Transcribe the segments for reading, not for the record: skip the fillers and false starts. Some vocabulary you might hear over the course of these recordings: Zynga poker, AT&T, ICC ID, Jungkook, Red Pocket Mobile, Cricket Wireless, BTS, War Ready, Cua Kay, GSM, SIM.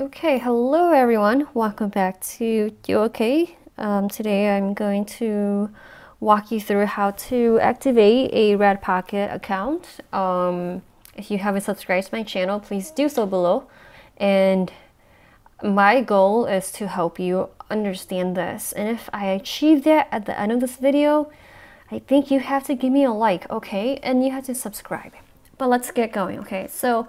Okay, hello everyone, welcome back to Cua Kay. Today I'm going to walk you through how to activate a Red Pocket account. If you haven't subscribed to my channel, please do so below. And my goal is to help you understand this. And if I achieve that at the end of this video, I think you have to give me a like, okay? And you have to subscribe. But let's get going, okay? So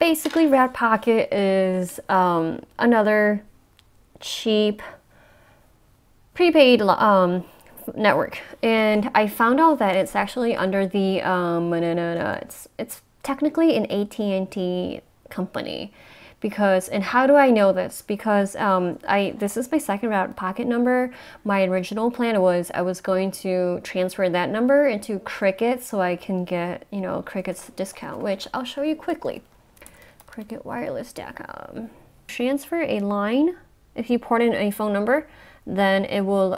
basically, Red Pocket is another cheap prepaid network, and I found out that it's actually under the it's technically an AT&T company. Because, and how do I know this? Because this is my second Red Pocket number. My original plan was I was going to transfer that number into Cricket so I can get, you know, Cricket's discount, which I'll show you quickly. CricketWireless.com. Transfer a line. If you port in a phone number, then it will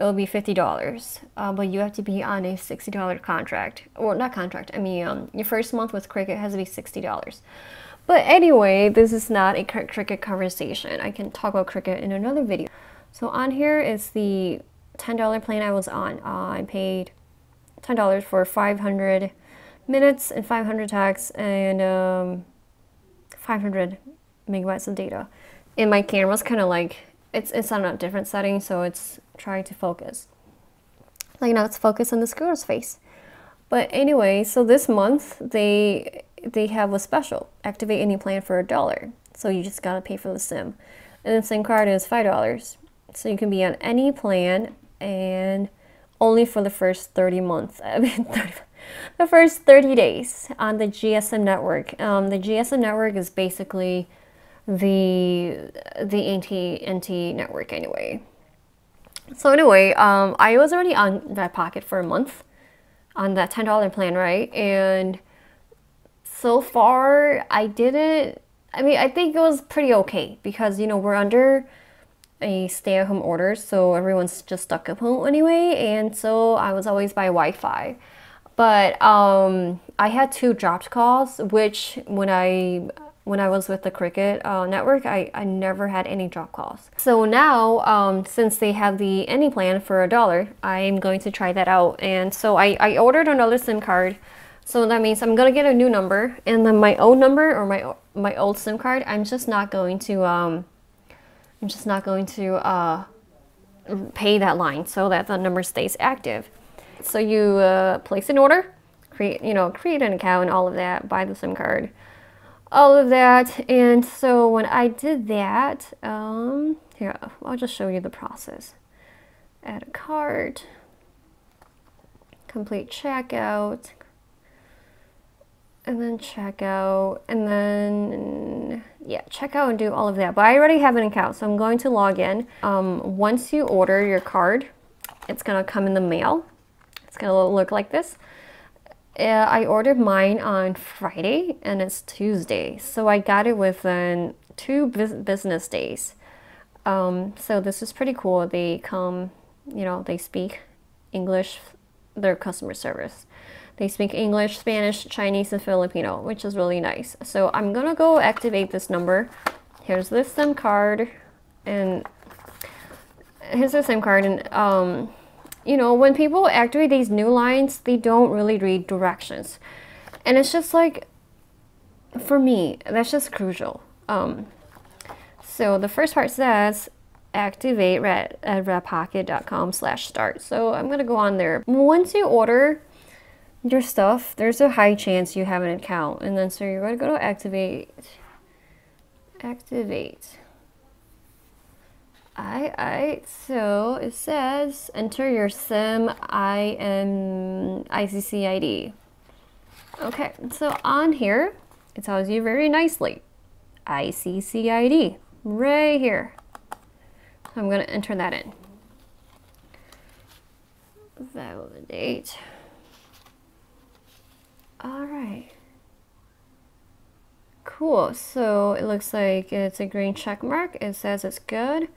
be $50. But you have to be on a $60 contract, or not contract. I mean, your first month with Cricket has to be $60. But anyway, this is not a Cricket conversation. I can talk about Cricket in another video. So on here is the $10 plan I was on. I paid $10 for 500 minutes and 500 texts and 500 megabytes of data. And my camera's kind of like, it's on a different setting, so it's trying to focus. Like now it's focused on this girl's face. But anyway, so this month they have a special, activate any plan for $1. So you just gotta pay for the SIM. And then SIM card is $5. So you can be on any plan and only for the first 30 days on the GSM network. The GSM network is basically the AT&T network anyway. So anyway, I was already on Red Pocket for a month on that $10 plan, right? And so far, I think it was pretty okay because, you know, we're under a stay-at-home order, so everyone's just stuck at home anyway, and so I was always by Wi-Fi. But I had 2 dropped calls, which when I was with the Cricket network, I never had any drop calls. So now, since they have the any plan for $1, I'm going to try that out. And so I ordered another SIM card. So that means I'm gonna get a new number, and then my old number or my old SIM card, I'm just not going to pay that line so that the number stays active. So you place an order, create an account and all of that, buy the SIM card, all of that. And so when I did that, here, I'll just show you the process. Add a card, complete checkout. And then check out, and then, yeah, check out and do all of that. But I already have an account, so I'm going to log in. Once you order your card, it's gonna come in the mail. It's gonna look like this. I ordered mine on Friday, and it's Tuesday. So I got it within 2 business days. So this is pretty cool. They come, you know, they speak English, their customer service. They speak English, Spanish, Chinese, and Filipino, which is really nice. So I'm gonna go activate this number. Here's the SIM card, and here's the SIM card. And you know, when people activate these new lines, they don't really read directions, and it's just like, for me, that's just crucial. So the first part says, activate at redpocket.com/start. So I'm gonna go on there. Once you order your stuff, there's a high chance you have an account, and then so you're going to go to activate. So it says enter your SIM ICC ID. Okay, so on here it tells you very nicely ICC ID right here. So I'm going to enter that in. Validate. All right, cool. So it looks like it's a green check mark. It says it's good.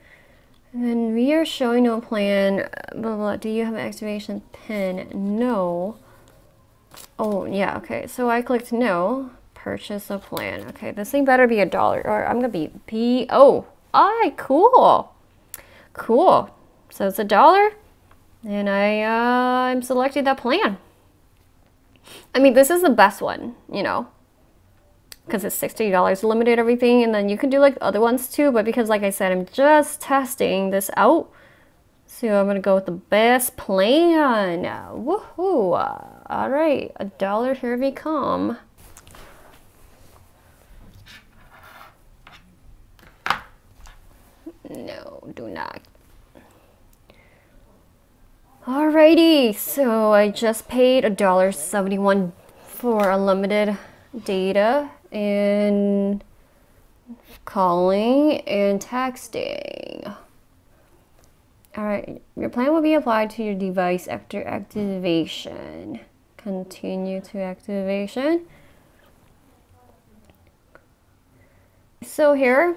And then we are showing no plan, blah, blah. Do you have an activation pin? No. Oh, yeah, okay. So I clicked no. Purchase a plan. Okay, this thing better be $1 or I'm gonna be PO. Alright, cool. Cool. So it's $1 and I'm selecting that plan. I mean, this is the best one, you know, because it's $60 limited everything, and then you can do like other ones too, but because like I said, I'm just testing this out. So I'm gonna go with the best plan. Woohoo! Alright, $1, here we come. No, do not. Alrighty, so I just paid $1.71 for unlimited data and calling and texting. Alright, your plan will be applied to your device after activation. Continue to activation. So here,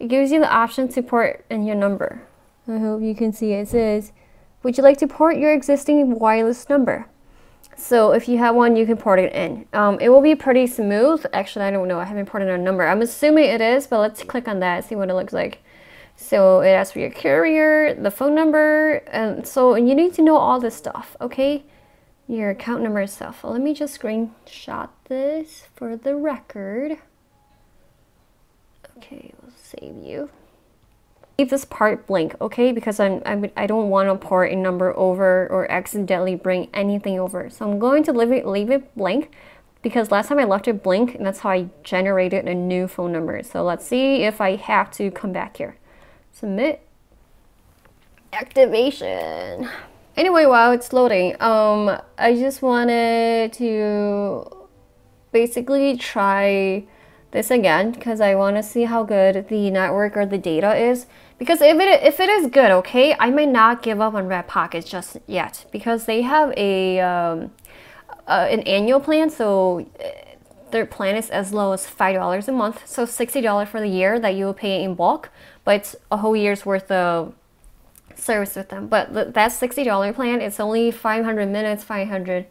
it gives you the option to port in your number. I hope you can see it. It says, would you like to port your existing wireless number? So if you have one, you can port it in. It will be pretty smooth. Actually, I don't know. I haven't ported a number. I'm assuming it is, but let's click on that and see what it looks like. So it asks for your carrier, the phone number, and so you need to know all this stuff, okay? Your account number and stuff. Well, let me just screenshot this for the record. Okay, we'll save you. Leave this part blank, okay? Because I don't want to port a number over or accidentally bring anything over. So I'm going to leave it blank because last time I left it blank, and that's how I generated a new phone number. So let's see if I have to come back here. Submit. Activation. Anyway, while it's loading, I just wanted to basically try this again because I want to see how good the network or the data is, because if it is good, okay, I might not give up on Red Pocket just yet because they have a an annual plan, so their plan is as low as $5 a month, so $60 for the year that you will pay in bulk, but it's a whole year's worth of service with them. But that $60 plan, it's only 500 minutes, 500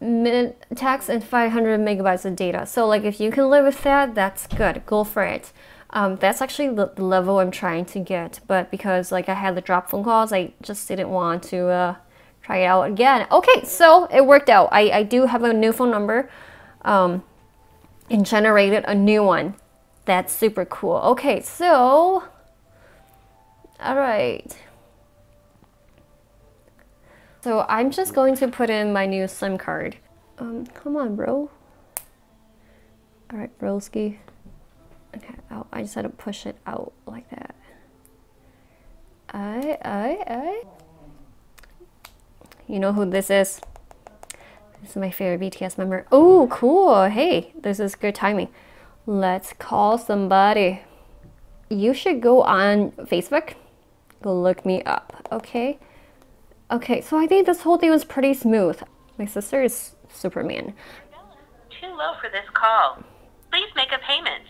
minute text, and 500 megabytes of data. So like if you can live with that, that's good, go for it. That's actually the level I'm trying to get, but because like I had the drop phone calls, I just didn't want to try it out again. Okay, so it worked out. I do have a new phone number and generated a new one. That's super cool. Okay, so all right. So I'm just going to put in my new SIM card. Come on, bro. All right, broski. Okay, oh, I just had to push it out like that. I. You know who this is? This is my favorite BTS member. Oh, cool. Hey, this is good timing. Let's call somebody. You should go on Facebook. Go look me up, okay? Okay, so I think this whole thing was pretty smooth. My sister is Superman. Too low for this call. Please make a payment.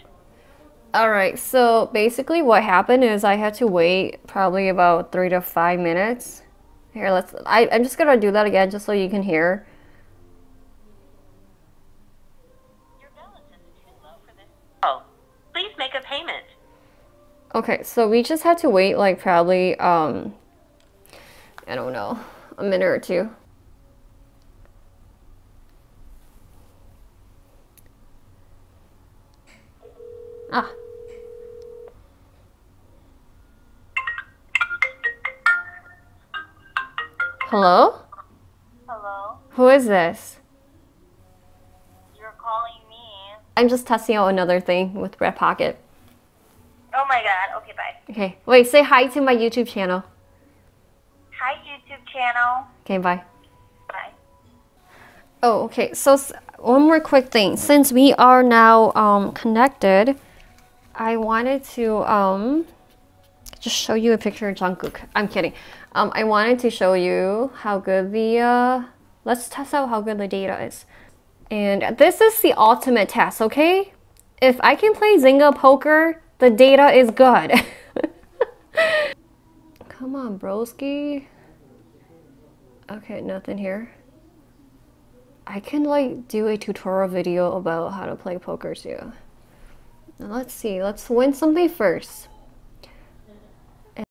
All right, so basically what happened is I had to wait probably about 3 to 5 minutes. Here, I'm just gonna do that again just so you can hear. Your balance is too low for this call. Please make a payment. Okay, so we just had to wait like probably I don't know, a minute or two. Ah. Hello? Hello? Who is this? You're calling me. I'm just testing out another thing with Red Pocket. Oh my god, okay, bye. Okay, wait, say hi to my YouTube channel. Okay, bye. Bye. Oh, okay. So one more quick thing. Since we are now connected, I wanted to just show you a picture of Jungkook. I'm kidding. I wanted to show you how good the let's test out how good the data is. And this is the ultimate test, okay? If I can play Zynga poker, the data is good. Come on, broski. Okay, nothing here. I can like do a tutorial video about how to play poker too. Now let's see, let's win something first.